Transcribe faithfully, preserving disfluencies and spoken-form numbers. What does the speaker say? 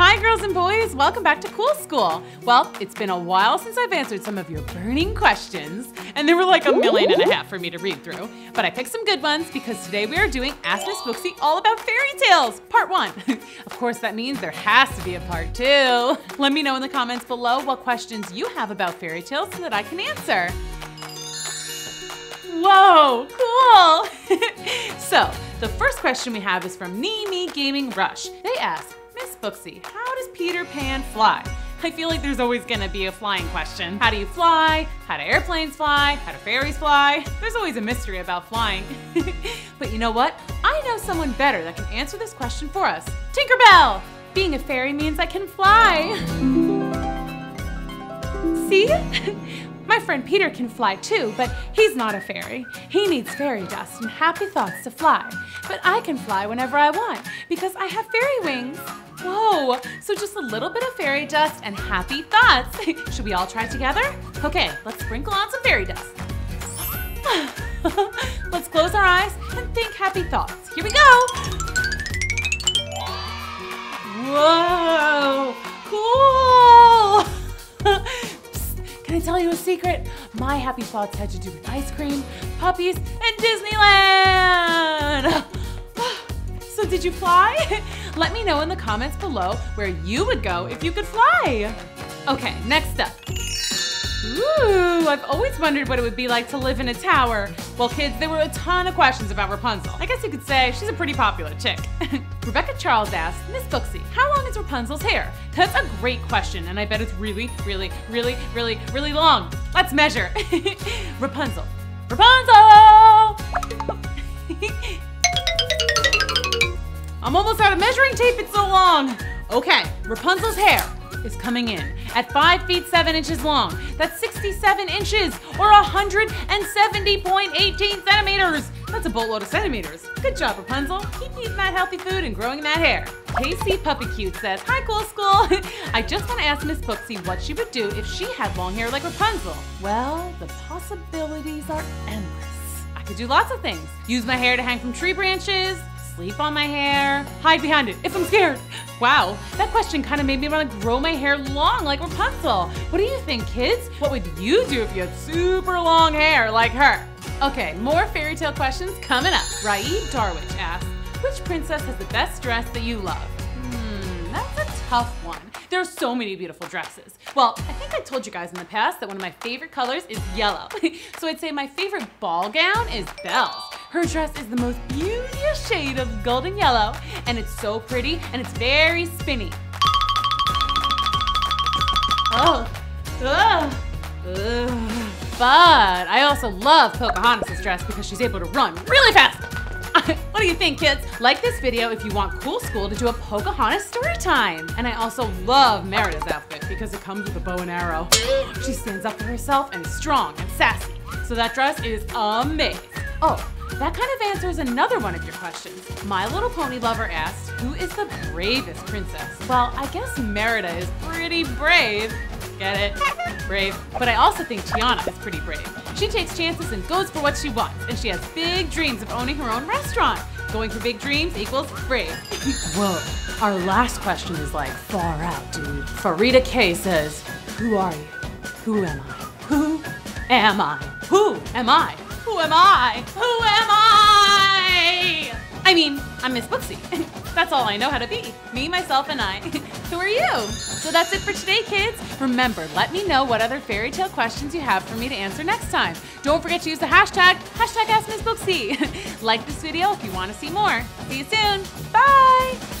Hi girls and boys, welcome back to Cool School. Well, it's been a while since I've answered some of your burning questions, and there were like a million and a half for me to read through, but I picked some good ones because today we are doing Ask Miss Booksy All About Fairy Tales, part one. Of course, that means there has to be a part two. Let me know in the comments below what questions you have about fairy tales so that I can answer. Whoa, cool. So, the first question we have is from Nimi Gaming Rush. They ask, Miss Booksy, how does Peter Pan fly? I feel like there's always gonna be a flying question. How do you fly? How do airplanes fly? How do fairies fly? There's always a mystery about flying. But you know what? I know someone better that can answer this question for us. Tinkerbell! Being a fairy means I can fly. See? My friend Peter can fly too, but he's not a fairy. He needs fairy dust and happy thoughts to fly. But I can fly whenever I want because I have fairy wings. Whoa, so just a little bit of fairy dust and happy thoughts. Should we all try together? Okay, let's sprinkle on some fairy dust. Let's close our eyes and think happy thoughts. Here we go. Whoa, cool. Can I tell you a secret? My happy thoughts had to do with ice cream, puppies, and Disneyland. So did you fly? Let me know in the comments below where you would go if you could fly. Okay, next up. Ooh, I've always wondered what it would be like to live in a tower. Well, kids, there were a ton of questions about Rapunzel. I guess you could say she's a pretty popular chick. Rebecca Charles asks, Miss Booksy, how long is Rapunzel's hair? That's a great question, and I bet it's really, really, really, really, really long. Let's measure. Rapunzel. Rapunzel! I'm almost out of measuring tape, it's so long. Okay, Rapunzel's hair is coming in at five feet seven inches long. That's sixty-seven inches or one hundred seventy point one eight centimeters. That's a boatload of centimeters. Good job, Rapunzel. Keep eating that healthy food and growing that hair. K C Puppy Cute says, hi, Cool School. I just want to ask Miss Booksy what she would do if she had long hair like Rapunzel. Well, the possibilities are endless. I could do lots of things. Use my hair to hang from tree branches, sleep on my hair, hide behind it if I'm scared. Wow, that question kind of made me want to grow my hair long like Rapunzel. What do you think, kids? What would you do if you had super long hair like her? Okay, more fairy tale questions coming up. Raeed Darwich asks, which princess has the best dress that you love? Hmm, that's a tough one. There are so many beautiful dresses. Well, I think I told you guys in the past that one of my favorite colors is yellow. So I'd say my favorite ball gown is Belle's. Her dress is the most beauteous shade of golden yellow, and it's so pretty, and it's very spinny. Oh, ugh, ugh. But I also love Pocahontas' dress because she's able to run really fast. What do you think, kids? Like this video if you want Cool School to do a Pocahontas story time. And I also love Merida's outfit because it comes with a bow and arrow. She stands up for herself and is strong and sassy. So that dress is amazing. Oh, that kind of answers another one of your questions. My Little Pony Lover asked, who is the bravest princess? Well, I guess Merida is pretty brave. Get it? Brave. But I also think Tiana is pretty brave. She takes chances and goes for what she wants, and she has big dreams of owning her own restaurant. Going for big dreams equals brave. Whoa, our last question is like far out, dude. Farida K says, who are you? Who am I? Who am I? Who am I? Who am I? Who am I? I mean, I'm Miss Booksy. That's all I know how to be. Me, myself, and I. Who are you? So that's it for today, kids. Remember, let me know what other fairy tale questions you have for me to answer next time. Don't forget to use the hashtag, hashtag Ask Miss Booksy. Like this video if you want to see more. See you soon. Bye.